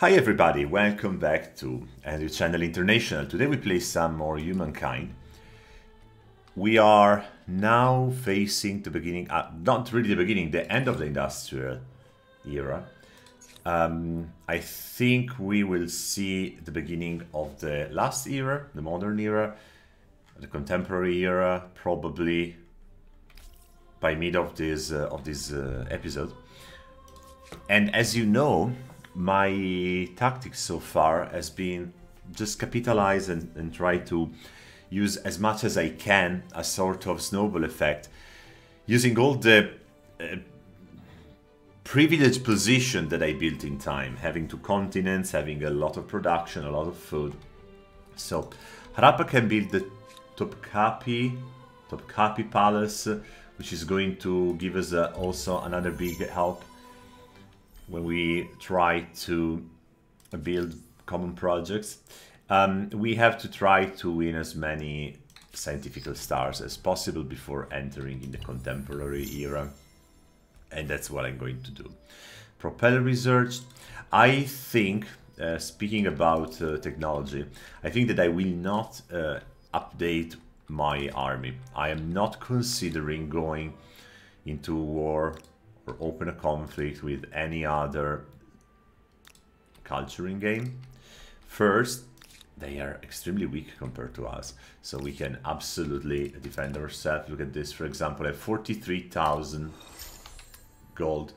Hi everybody, welcome back to Andrew Channel International. Today we play some more Humankind. We are now facing the beginning, not really the beginning, the end of the industrial era. I think we will see the beginning of the last era, the modern era, the contemporary era, probably by mid of this episode. And as you know, my tactics so far has been just capitalize and try to use as much as I can a sort of snowball effect, using all the privileged position that I built in time, having two continents, having a lot of production, a lot of food. So Harappa can build the Topkapi Palace, which is going to give us also another big help when we try to build common projects. We have to try to win as many scientific stars as possible before entering in the contemporary era, and that's what I'm going to do. Propeller research. I think, speaking about technology, I think that I will not update my army. I am not considering going into war or open a conflict with any other culturing game. First, they are extremely weak compared to us, so we can absolutely defend ourselves. Look at this, for example, I have 43,000 gold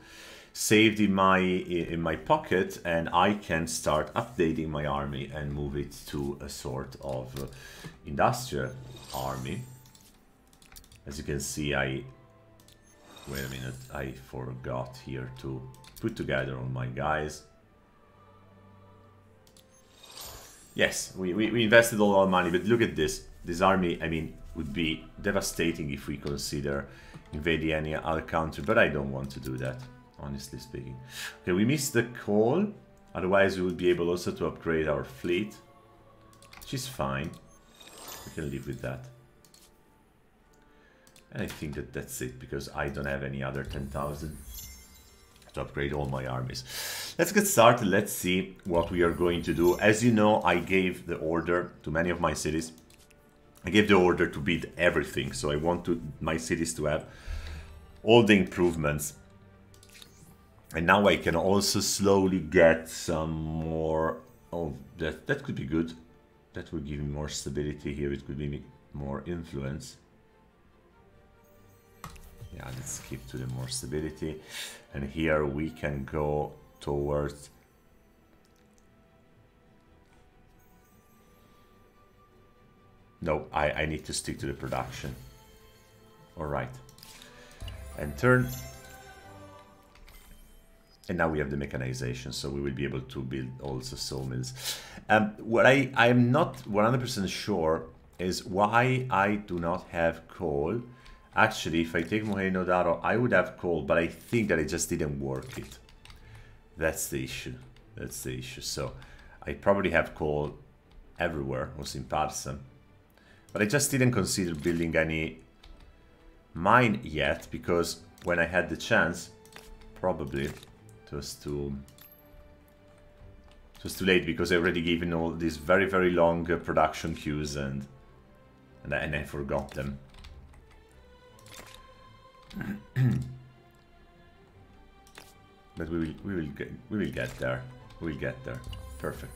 saved in my pocket, and I can start updating my army and move it to a sort of industrial army. As you can see, wait a minute, I forgot here to put together all my guys. Yes, we invested all our money, but look at this. This army, I mean, would be devastating if we consider invading any other country, but I don't want to do that, honestly speaking. Okay, we missed the call, otherwise we would be able also to upgrade our fleet, which is fine. We can live with that. And I think that that's it, because I don't have any other 10,000 to upgrade all my armies. Let's get started. Let's see what we are going to do. As you know, I gave the order to many of my cities. I gave the order to build everything. So I want my cities to have all the improvements. And now I can also slowly get some more... Oh, that could be good. That would give me more stability here. It could give me more influence. Yeah, let's skip to the more stability, and here we can go towards no, I need to stick to the production. All right, and turn, and now we have the mechanization, so we will be able to build also sawmills. What I am not 100% sure is why I do not have coal. Actually, if I take Mohenjo-Daro, I would have coal, but I think that I just didn't work it. That's the issue. That's the issue. So I probably have coal everywhere, also in Parsa. But I just didn't consider building any mine yet, because when I had the chance, probably it was too late, because I already given all these very, very long production queues, and I forgot them. But we will get there. We'll get there. Perfect.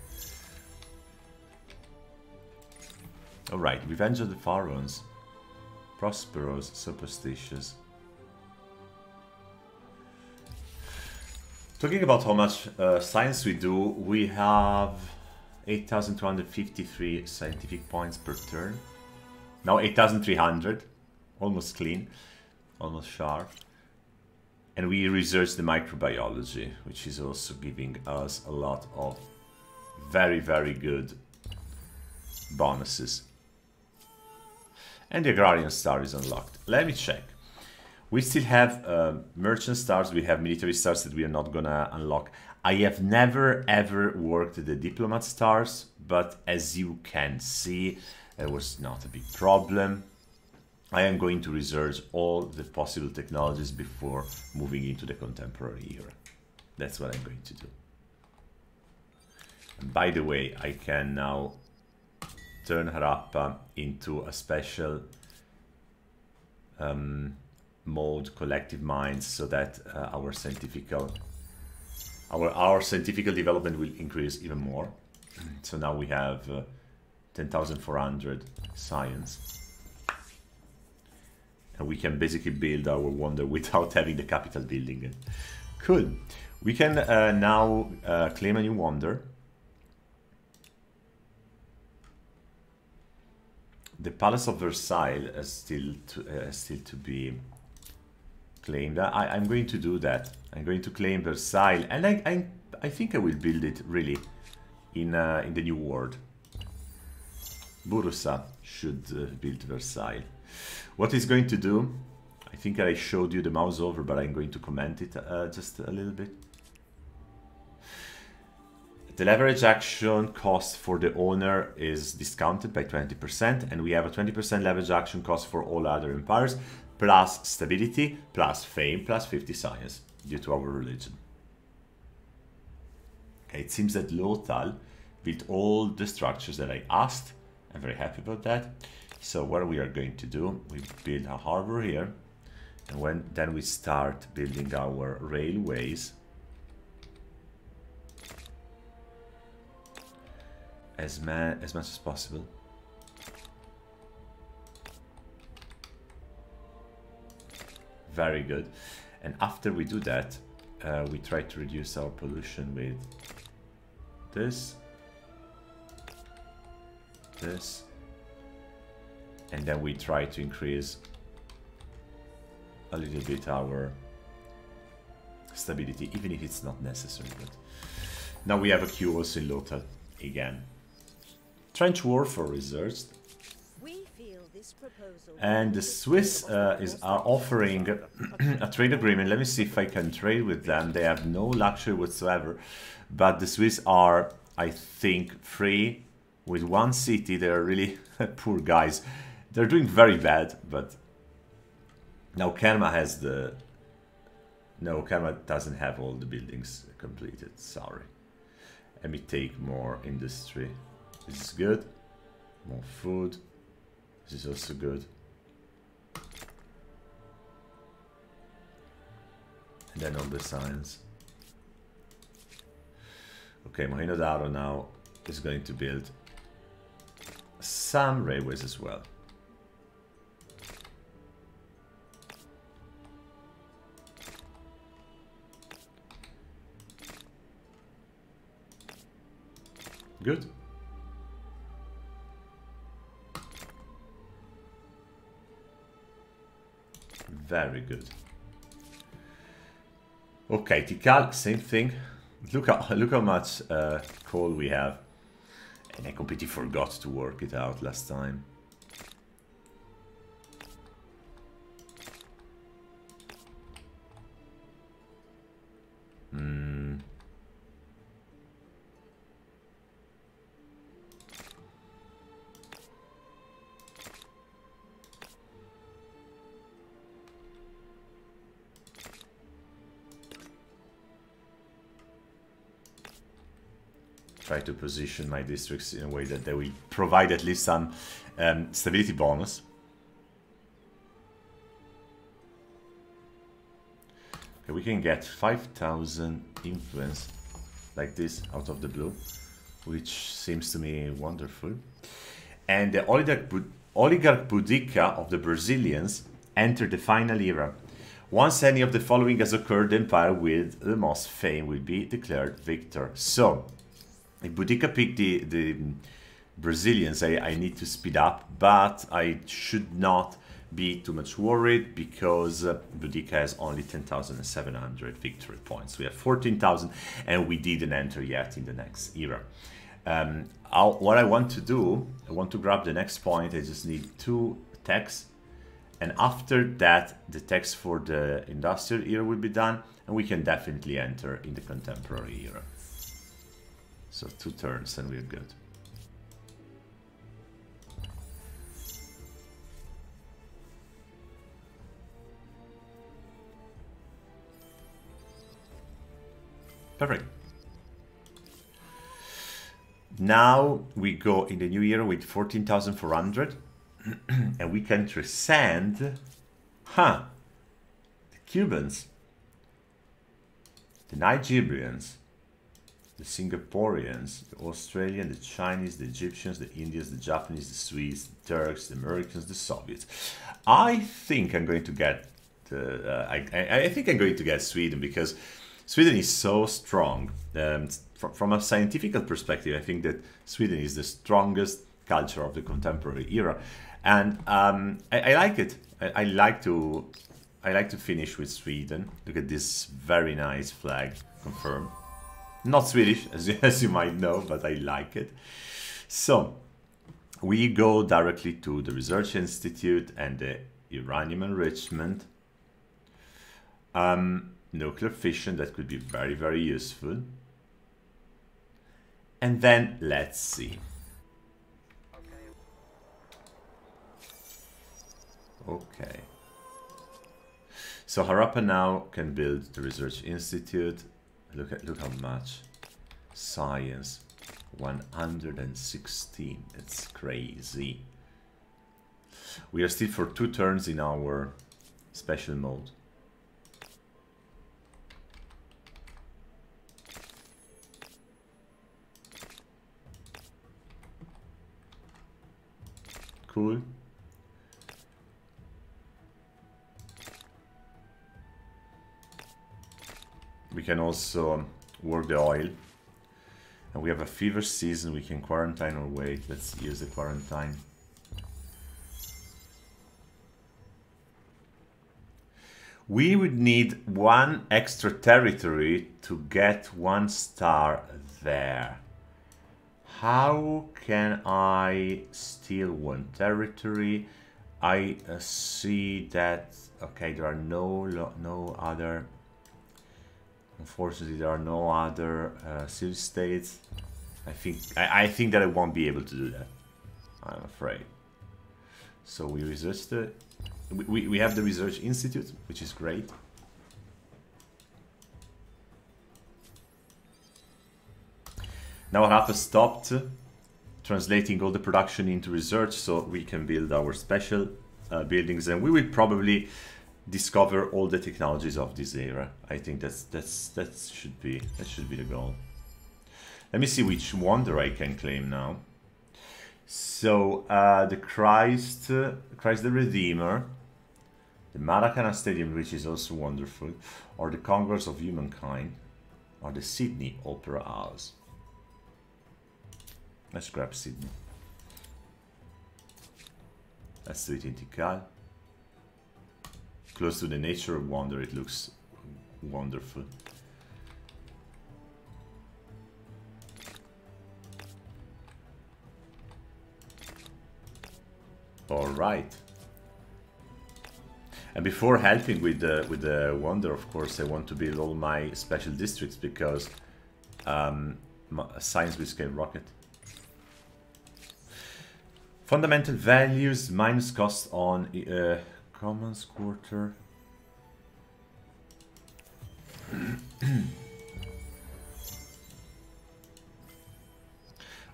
All right. Revenge of the Pharaohs. Prosperous, superstitious. Talking about how much science we do, we have 8,253 scientific points per turn. Now 8,300, almost clean. Almost sharp. And we research the microbiology, which is also giving us a lot of very, very good bonuses. And the agrarian star is unlocked. Let me check. We still have merchant stars, we have military stars that we are not gonna unlock. I have never ever worked the diplomat stars, but as you can see, it was not a big problem. I am going to research all the possible technologies before moving into the contemporary era. That's what I'm going to do. By the way, I can now turn Harappa into a special mode, collective minds, so that our scientific development will increase even more. So now we have 10,400 science. And we can basically build our wonder without having the capital building. Cool. We can now claim a new wonder. The Palace of Versailles is still to be claimed. I'm going to do that. I'm going to claim Versailles, and I think I will build it really in the new world. Borussia should build Versailles. What is going to do? I think I showed you the mouse over, but I'm going to comment it just a little bit. The leverage action cost for the owner is discounted by 20%, and we have a 20% leverage action cost for all other empires, plus stability, plus fame, plus 50 science, due to our religion. Okay, it seems that Lothal built all the structures that I asked. I'm very happy about that. So what we are going to do, we build a harbor here, and then we start building our railways. As much as possible. Very good. And after we do that, we try to reduce our pollution with this, this, and then we try to increase a little bit our stability, even if it's not necessary. But now we have a queue also in Lothal again. Trench warfare researched, and the Swiss are offering a trade agreement. Let me see if I can trade with them. They have no luxury whatsoever, but the Swiss are, I think, free with one city. They are really poor guys. They're doing very bad, but now Kerma has the... No, Kerma doesn't have all the buildings completed, sorry. Let me take more industry. This is good. More food. This is also good. And then all the science. Okay, Mohenjo-Daro now is going to build some railways as well. Good. Very good. Okay, Tikal, same thing. Look how much coal we have. And I completely forgot to work it out last time. Try to position my districts in a way that they will provide at least some stability bonus. Okay, we can get 5,000 influence like this out of the blue, which seems to me wonderful. And the oligarch Boudica of the Brazilians entered the final era. Once any of the following has occurred, the empire with the most fame will be declared victor. So, if Boudica picked the Brazilians, I need to speed up, but I should not be too much worried because Boudica has only 10,700 victory points. We have 14,000 and we didn't enter yet in the next era. What I want to do, I want to grab the next point. I just need two attacks, and after that the text for the industrial era will be done, and we can definitely enter in the contemporary era. So 2 turns and we're good. Perfect. Now we go in the new year with 14,400 and we can transcend the Cubans, the Nigerians, the Singaporeans, the Australians, the Chinese, the Egyptians, the Indians, the Japanese, the Swedes, the Turks, the Americans, the Soviets. I think I'm going to get I think I'm going to get Sweden, because Sweden is so strong. From a scientific perspective, I think that Sweden is the strongest culture of the contemporary era, and I like it. I like to finish with Sweden. Look at this very nice flag, confirmed. Not Swedish, as you might know, but I like it. So we go directly to the Research Institute and the uranium enrichment. Nuclear fission, that could be very, very useful. And then let's see. Okay. So Harappa now can build the Research Institute. Look how much science, 116. It's crazy. We are still for 2 turns in our special mode. Cool. We can also work the oil, and we have a fever season. We can quarantine or wait. Let's use the quarantine. We would need 1 extra territory to get 1 star there. How can I steal 1 territory? I see that, okay, there are no other, unfortunately, there are no other city states. I think that I won't be able to do that, I'm afraid. So we resist it. We have the Research Institute, which is great. Now Harappa stopped translating all the production into research, so we can build our special buildings, and we will probably discover all the technologies of this era. I think that should be the goal. Let me see which wonder I can claim now. So the Christ the Redeemer, the Maracanã Stadium, which is also wonderful, or the Congress of Humankind, or the Sydney Opera House. Let's grab Sydney. Let's do it in Tikal. Close to the nature of wonder, it looks wonderful. All right. And before helping with the wonder, of course, I want to build all my special districts, because science with scale rocket. Fundamental values minus cost on commons quarter.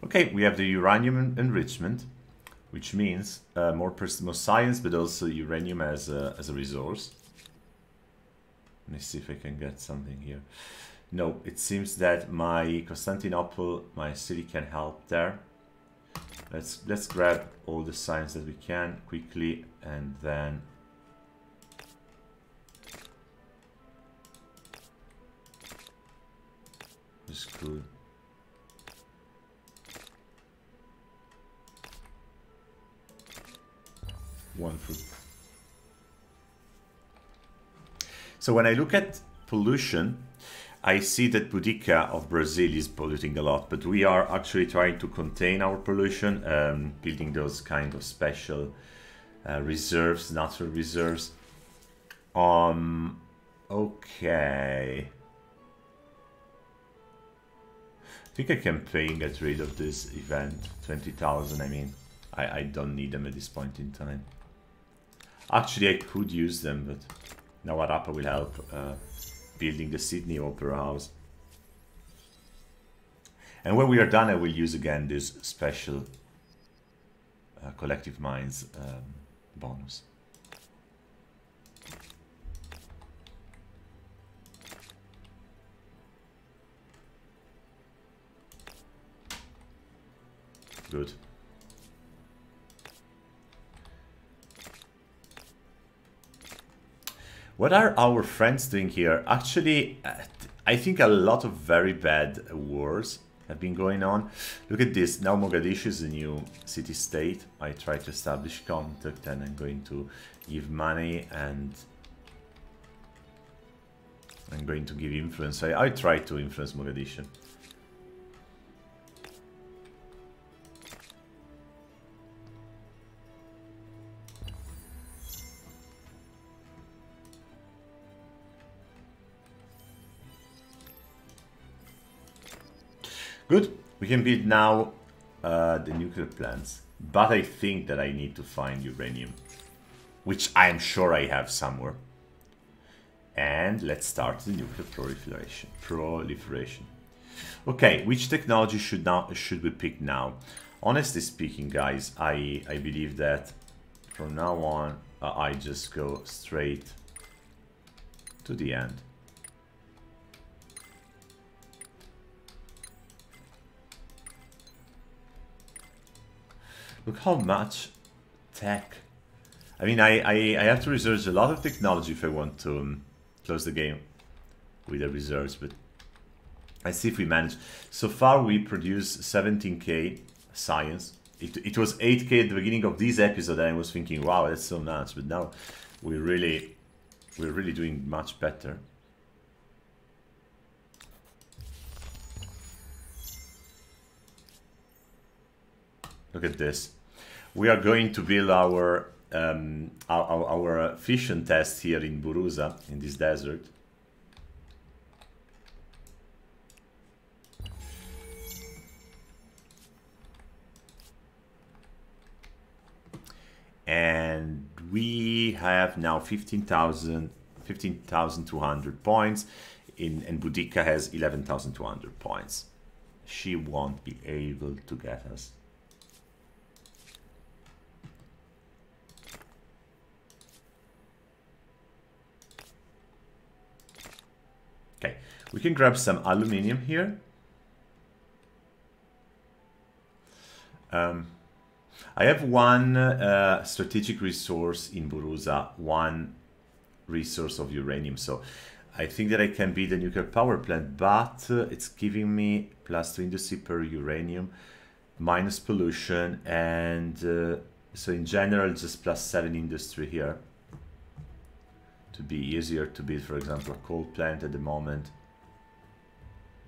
Okay, we have the uranium enrichment, which means more science, but also uranium as a resource. Let me see if I can get something here. No, it seems that my Constantinople, my city, can help there. Let's grab all the science that we can quickly, and then this is cool. Wonderful. So when I look at pollution, I see that Boudica of Brazil is polluting a lot, but we are actually trying to contain our pollution, building those kind of special reserves, natural reserves. Okay. I think I can get rid of this event. 20,000, I mean. I don't need them at this point in time. Actually, I could use them, but now Harappa will help. Building the Sydney Opera House. And when we are done, I will use again this special collective minds bonus. Good. What are our friends doing here? Actually, I think a lot of very bad wars have been going on. Look at this. Now Mogadishu is a new city-state. I try to establish contact and I'm going to give money and I'm going to give influence. I try to influence Mogadishu. Good, we can build now the nuclear plants, but I think that I need to find uranium, which I am sure I have somewhere. And let's start the nuclear proliferation. Okay, which technology should we pick now? Honestly speaking, guys, I believe that from now on I just go straight to the end. Look how much tech. I mean, I have to research a lot of technology if I want to close the game with the research, but let's see if we manage. So far we produce 17k science. It was 8k at the beginning of this episode and I was thinking, wow, that's so much, but now we're really doing much better. Look at this. We are going to build our fission test here in Borussia, in this desert. And we have now 15,200 points, and Boudica has 11,200 points. She won't be able to get us. Okay, we can grab some aluminium here. I have one strategic resource in Borussia, one resource of uranium, so I think that I can build a nuclear power plant, but it's giving me +2 industry per uranium, minus pollution, and so in general just +7 industry here. To be easier to build, for example, a coal plant at the moment.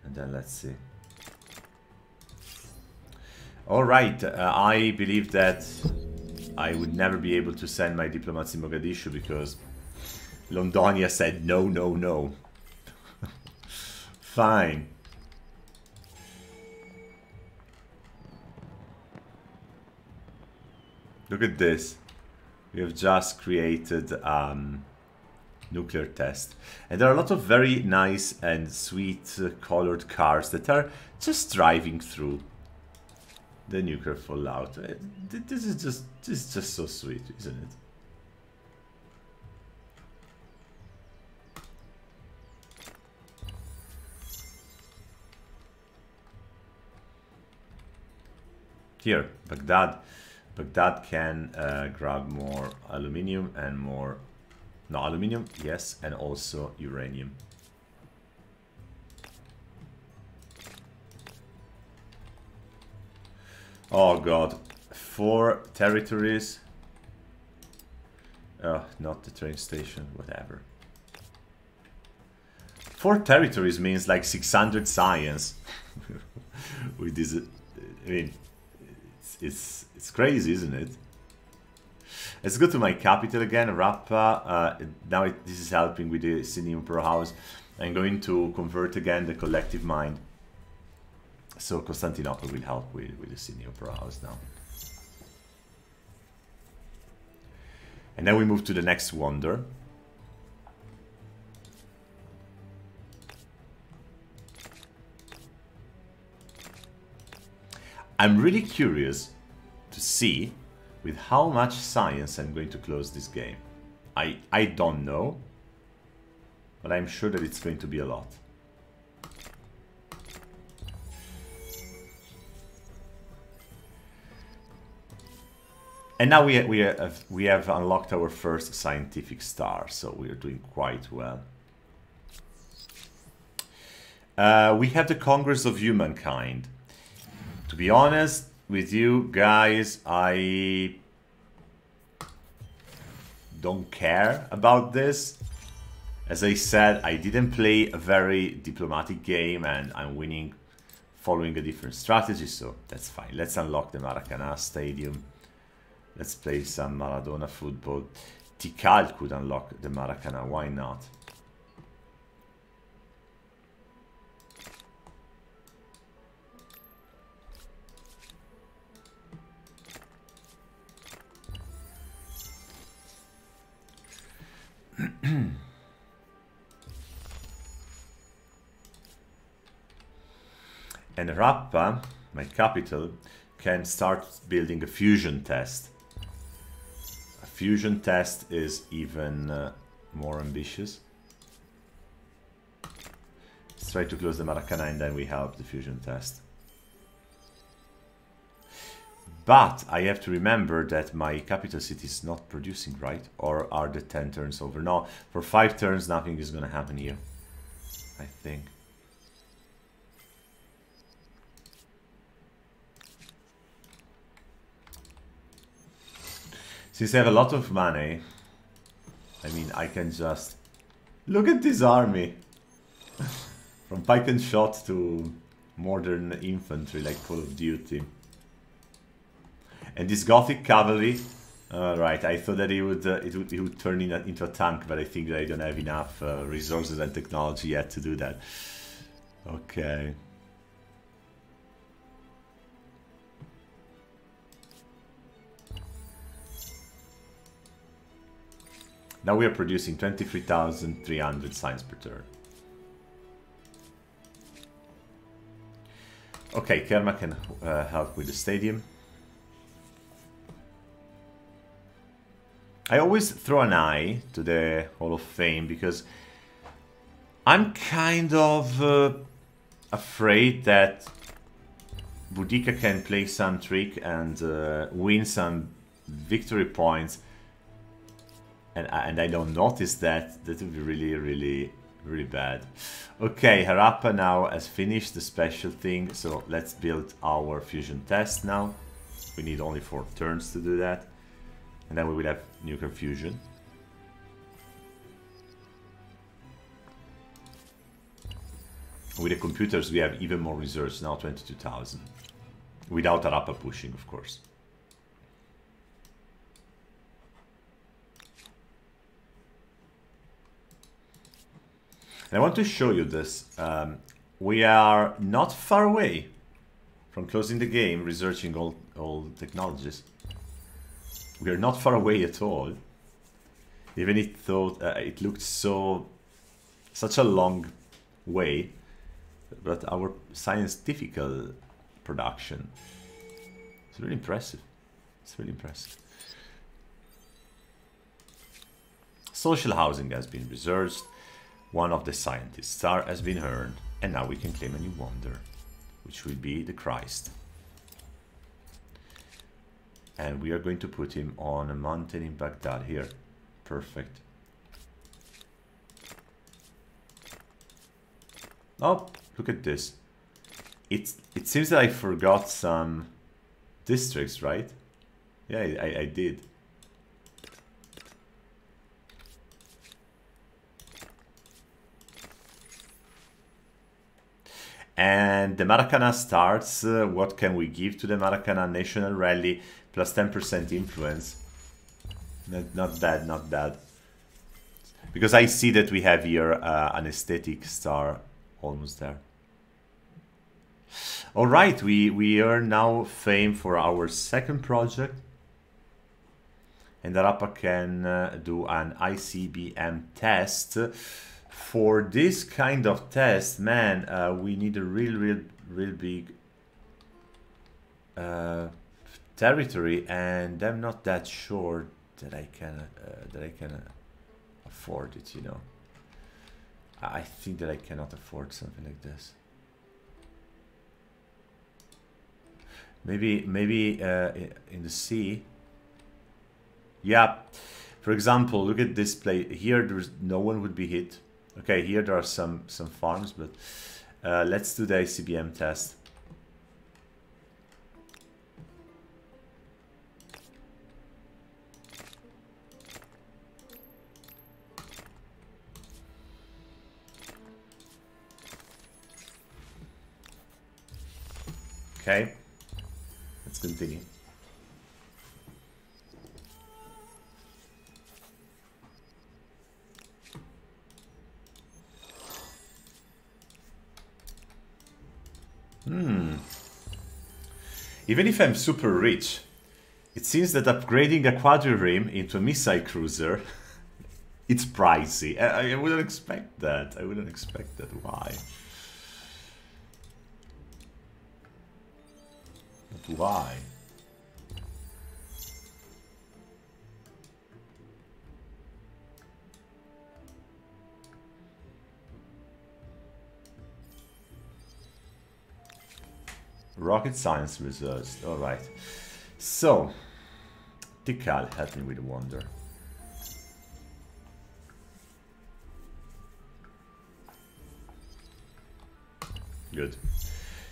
And then let's see. All right, I believe that I would never be able to send my diplomats in Mogadishu because Londonia said no, no, no. Fine. Look at this. We have just created nuclear test, and there are a lot of very nice and sweet colored cars that are just driving through the nuclear fallout. This is just so sweet, isn't it? Here, Baghdad can grab more aluminium and more. No, aluminium, yes, and also uranium. Oh god, 4 territories. Not the train station, whatever. 4 territories means like 600 science. With this, I mean, it's crazy, isn't it? Let's go to my capital again, Harappa. Now this is helping with the Sydney Opera House. I'm going to convert again the collective mind. So Constantinople will help with the Sydney Opera House now. And then we move to the next wonder. I'm really curious to see with how much science I'm going to close this game. I don't know, but I'm sure that it's going to be a lot. And now we have unlocked our first scientific star, so we are doing quite well. We have the Congress of Humankind. To be honest with you guys, I don't care about this. As I said, I didn't play a very diplomatic game and I'm winning following a different strategy, so that's fine. Let's unlock the Maracanã Stadium. Let's play some Maradona football. Tikal could unlock the Maracanã, why not? And Harappa, my capital, can start building a fusion test. A fusion test is even more ambitious. Let's try to close the Maracanã and then we have the fusion test. But I have to remember that my capital city is not producing, right? Or are the 10 turns over? No, for 5 turns nothing is going to happen here, I think. Since I have a lot of money, I mean, I can just... Look at this army! From pike and shot to modern infantry, like Call of Duty. And this Gothic cavalry... right, I thought that it would turn into a tank, but I think that I don't have enough resources and technology yet to do that. Okay... Now we are producing 23,300 signs per turn. Okay, Kerma can help with the stadium. I always throw an eye to the Hall of Fame because I'm kind of afraid that Boudica can play some trick and win some victory points. And I don't notice that. That would be really, really, really bad. Okay, Harappa now has finished the special thing. So let's build our fusion test now. We need only 4 turns to do that. And then we will have nuclear fusion. With the computers we have even more reserves now, 22,000. Without Harappa pushing, of course. I want to show you this. We are not far away from closing the game, researching all technologies. We are not far away at all. Even it looked such a long way, but our scientific production is really impressive. It's really impressive. Social housing has been researched. One of the scientists' star has been earned, and now we can claim a new wonder, which will be the Christ. And we are going to put him on a mountain in Baghdad here. Perfect. Oh, look at this. It seems that I forgot some districts, right? Yeah, I did. And the Maracanã starts. What can we give to the Maracanã National Rally? Plus 10% influence. Not bad, not bad. Because I see that we have here an aesthetic star almost there. Alright, we earn now fame for our second project. And Harappa can do an ICBM test. For this kind of test, man, we need a real big territory, and I'm not that sure that I can afford it, you know. I think that I cannot afford something like this. Maybe in the sea. Yeah, for example, look at this place here. There's no one would be hit. Okay, here there are some farms, but let's do the ICBM test. Okay, let's continue. Even if I'm super rich, it seems that upgrading a quadrireme into a missile cruiser, it's pricey. I wouldn't expect that. I wouldn't expect that. Why? But why? Rocket science reserves. All right. So, Tikal helped me with wonder. Good.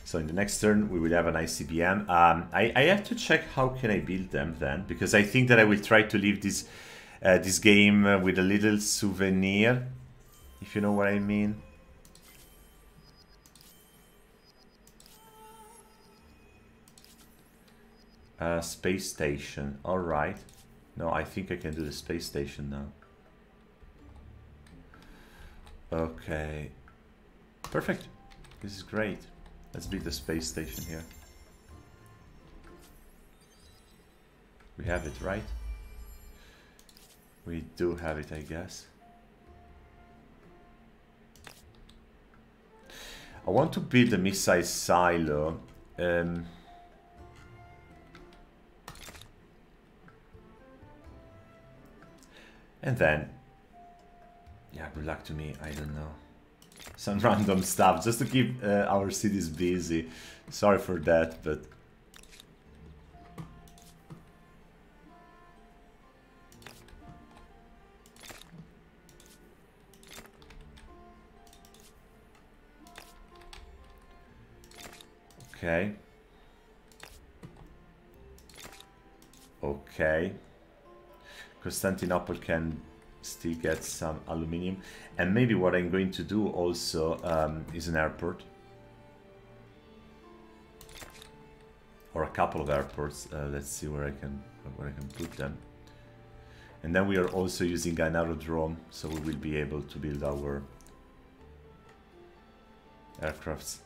So in the next turn we will have an ICBM. I have to check how can I build them then, because I think that I will try to leave this this game with a little souvenir, if you know what I mean. Space station. All right. No, I think I can do the space station now. Okay. Perfect. This is great. Let's build the space station here. We have it, right? We do have it, I guess. I want to build a missile silo. And then, yeah, good luck to me, I don't know. Some random stuff, just to keep our cities busy. Sorry for that, but... Okay. Okay. Constantinople can still get some aluminium, and maybe what I'm going to do also is an airport or a couple of airports. Let's see where I can put them, and then we are also using an aerodrome, so we will be able to build our aircrafts.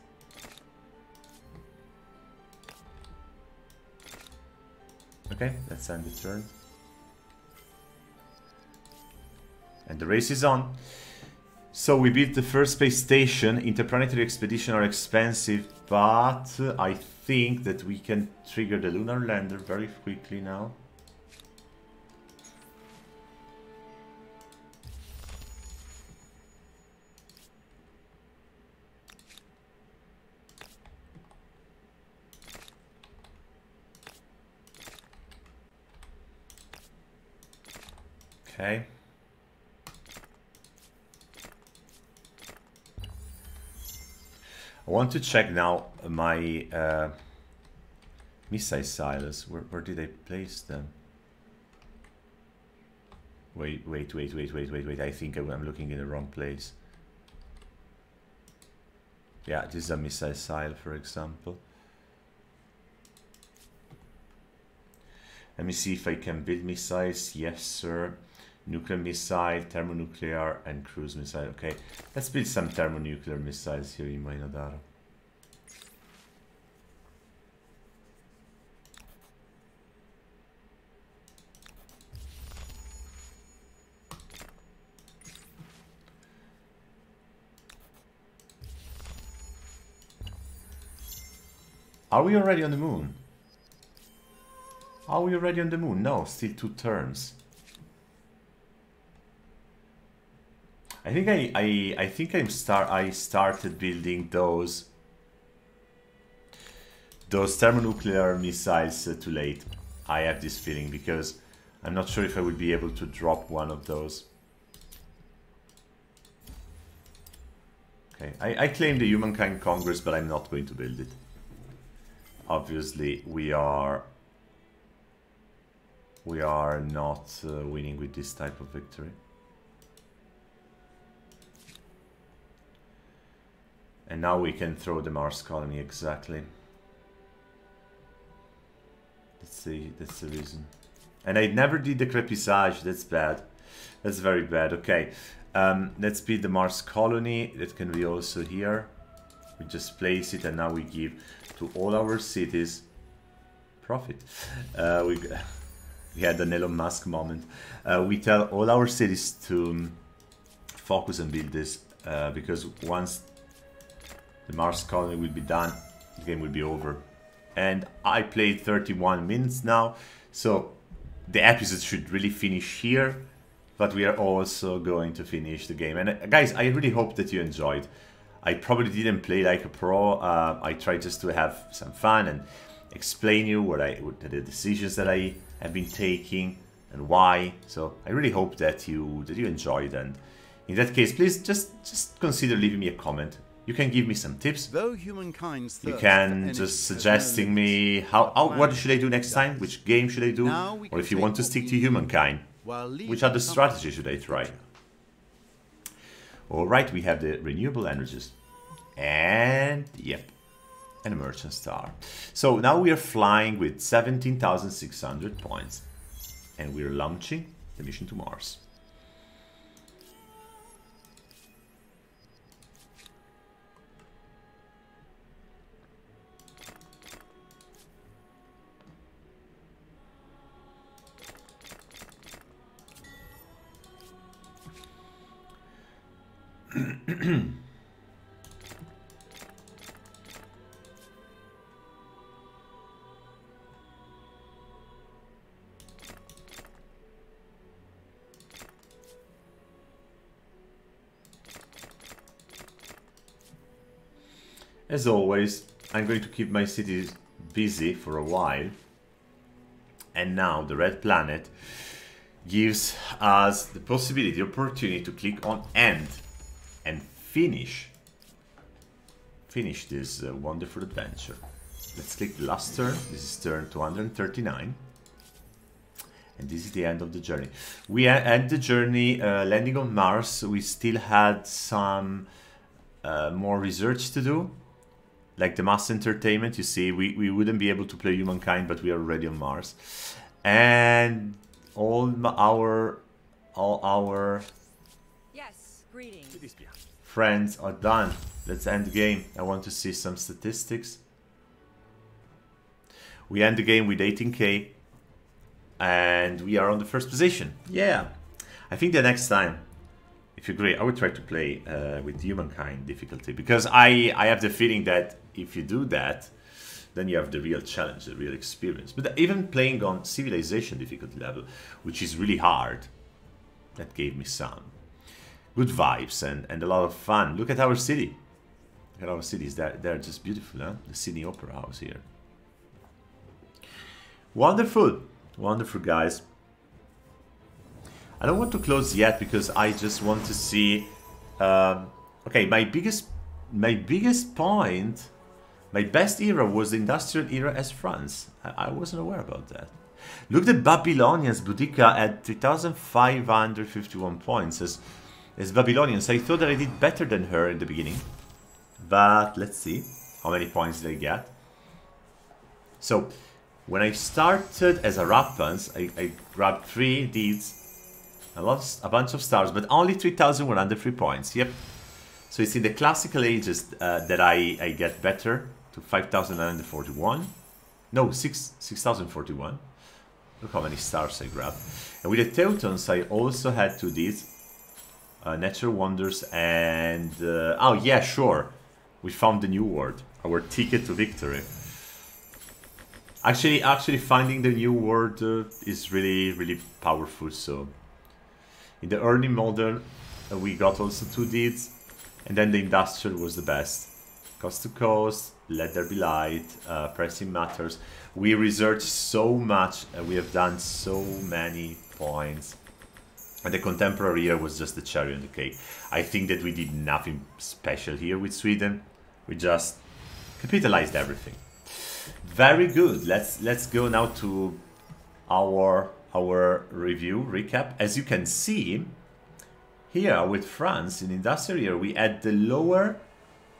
Okay, let's end the turn. And the race is on. So we built the first space station. Interplanetary expedition are expensive, but I think that we can trigger the lunar lander very quickly now. Okay. I want to check now my missile silos. Where did I place them? Wait. I think I'm looking in the wrong place. Yeah, this is a missile silo, for example. Let me see if I can build missiles. Yes, sir. Nuclear missile, thermonuclear, and cruise missile. Okay, let's build some thermonuclear missiles here in Mainodaro. Are we already on the moon? Are we already on the moon? No, still 2 turns. I think I started building those thermonuclear missiles too late. I have this feeling because I'm not sure if I will be able to drop one of those. Okay, I claim the Humankind Congress, but I'm not going to build it. Obviously, we are not winning with this type of victory. And now we can throw the Mars Colony, exactly. Let's see, that's the reason. And I never did the crepissage, that's bad. That's very bad, okay. Let's build the Mars Colony, that can be also here. We just place it and now we give to all our cities profit. We had an Elon Musk moment. We tell all our cities to focus and build this, because once the Mars Colony will be done, the game will be over. And I played 31 minutes now, so the episode should really finish here, but we are also going to finish the game. And guys, I really hope that you enjoyed. I probably didn't play like a pro. I tried just to have some fun and explain you what the decisions that I have been taking and why. So I really hope that you enjoyed. And in that case, please just consider leaving me a comment. You can give me some tips. You can just suggesting me what should I do next time, which game should I do, or if you want to stick to Humankind, which other strategy should I try. Alright, we have the renewable energies, and yep, and a merchant star. So now we are flying with 17,600 points, and we are launching the mission to Mars. As always, I'm going to keep my cities busy for a while. And now the red planet gives us the possibility, the opportunity to click on end and finish this wonderful adventure. Let's click the last turn. This is turn 239. And this is the end of the journey. We end the journey landing on Mars. We still had some more research to do. Like the mass entertainment, you see, we wouldn't be able to play Humankind, but we are already on Mars. And all our friends are done. Let's end the game. I want to see some statistics. We end the game with 18k. And we are on the first position. Yeah. I think the next time, if you agree, I would try to play with Humankind difficulty. Because I have the feeling that if you do that, then you have the real challenge, the real experience. But even playing on Civilization difficulty level, which is really hard, that gave me some good vibes and a lot of fun. Look at our city. Look at our cities. They're just beautiful, huh? The Sydney Opera House here. Wonderful. Wonderful, guys. I don't want to close yet because I just want to see... okay, my biggest point... My best era was the industrial era as France. I wasn't aware about that. Look at Babylonians. Boudica at 3,551 points. As Babylonians, I thought that I did better than her in the beginning. But let's see how many points did I get. So, when I started as Harappans, I grabbed 3 deeds. I lost a bunch of stars, but only 3,103 points. Yep. So it's in the classical ages that I get better to 5,941. No, 6,041. Look how many stars I grabbed. And with the Teutons, I also had 2 deeds. Natural wonders and... oh yeah, sure. We found the new world. Our ticket to victory. Actually, finding the new world is really powerful. So, in the early modern, we got also two deeds, and then the industrial was the best. Coast to coast, let there be light, pressing matters. We researched so much, and we have done so many points. And the contemporary year was just the cherry on the cake. I think that we did nothing special here with Sweden. We just capitalized everything. Very good. Let's go now to our review recap. As you can see here with France in industrial year, we had the lower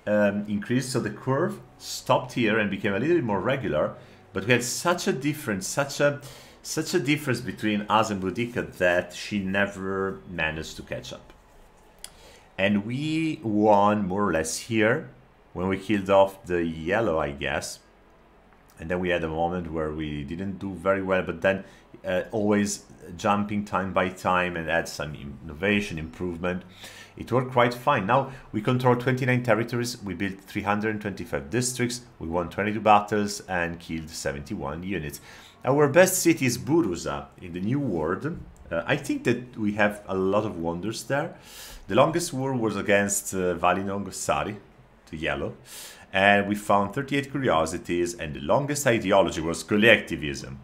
increase, so the curve stopped here and became a little bit more regular. But we had such a difference, such a difference between us and Boudica that she never managed to catch up. And we won more or less here when we killed off the yellow, I guess. And then we had a moment where we didn't do very well, but then always jumping time by time and add some innovation, improvement. It worked quite fine. Now we control 29 territories, we built 325 districts, we won 22 battles and killed 71 units. Our best city is Borussia in the New World. I think that we have a lot of wonders there. The longest war was against Valinong Sari, the yellow, and we found 38 curiosities, and the longest ideology was collectivism.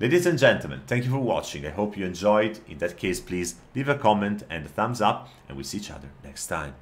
Ladies and gentlemen, thank you for watching. I hope you enjoyed. In that case, please leave a comment and a thumbs up, and we'll see each other next time.